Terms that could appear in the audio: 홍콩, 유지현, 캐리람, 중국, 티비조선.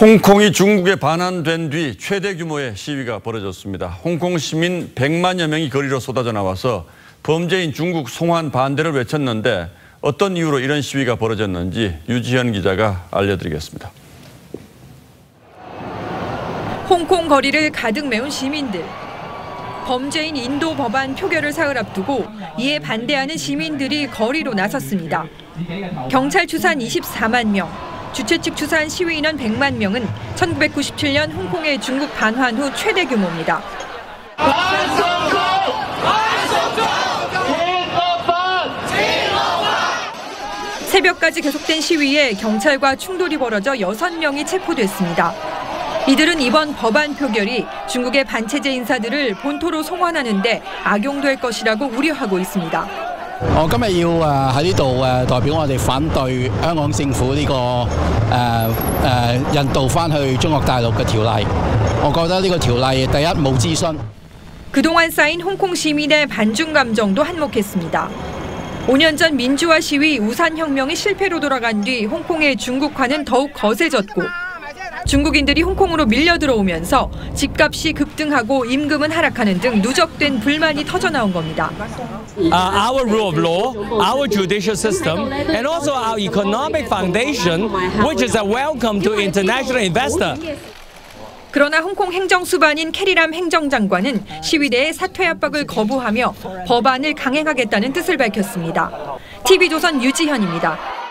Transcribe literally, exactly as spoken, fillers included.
홍콩이 중국에 반환된 뒤 최대 규모의 시위가 벌어졌습니다. 홍콩 시민 백만여 명이 거리로 쏟아져 나와서 범죄인 중국 송환 반대를 외쳤는데 어떤 이유로 이런 시위가 벌어졌는지 유지현 기자가 알려드리겠습니다. 홍콩 거리를 가득 메운 시민들. 범죄인 인도 법안 표결을 사흘 앞두고 이에 반대하는 시민들이 거리로 나섰습니다. 경찰 추산 이십사만 명. 주최 측 추산 시위 인원 백만 명은 천구백구십칠 년 홍콩의 중국 반환 후 최대 규모입니다. 새벽까지 계속된 시위에 경찰과 충돌이 벌어져 여섯 명이 체포됐습니다. 이들은 이번 법안 표결이 중국의 반체제 인사들을 본토로 송환하는 데 악용될 것이라고 우려하고 있습니다. 我今日要喺呢度代表我哋反對香港政府呢個誒誒引渡翻去中國大陸嘅條例。我覺得呢個條例第一冇諮詢。 그동안 쌓인 홍콩 시민의 반중 감정도 한몫했습니다. 오 년 전 민주화 시위 우산혁명이 실패로 돌아간 뒤 홍콩의 중국화는 더욱 거세졌고 중국인들이 홍콩으로 밀려 들어오면서 집값이 급등하고 임금은 하락하는 등 누적된 불만이 터져 나온 겁니다. Our rule of law, our judicial system, and also our economic foundation, which is a welcome to international investor. 그러나 홍콩 행정수반인 캐리람 행정장관은 시위대의 사퇴 압박을 거부하며 법안을 강행하겠다는 뜻을 밝혔습니다. 티비조선 유지현입니다.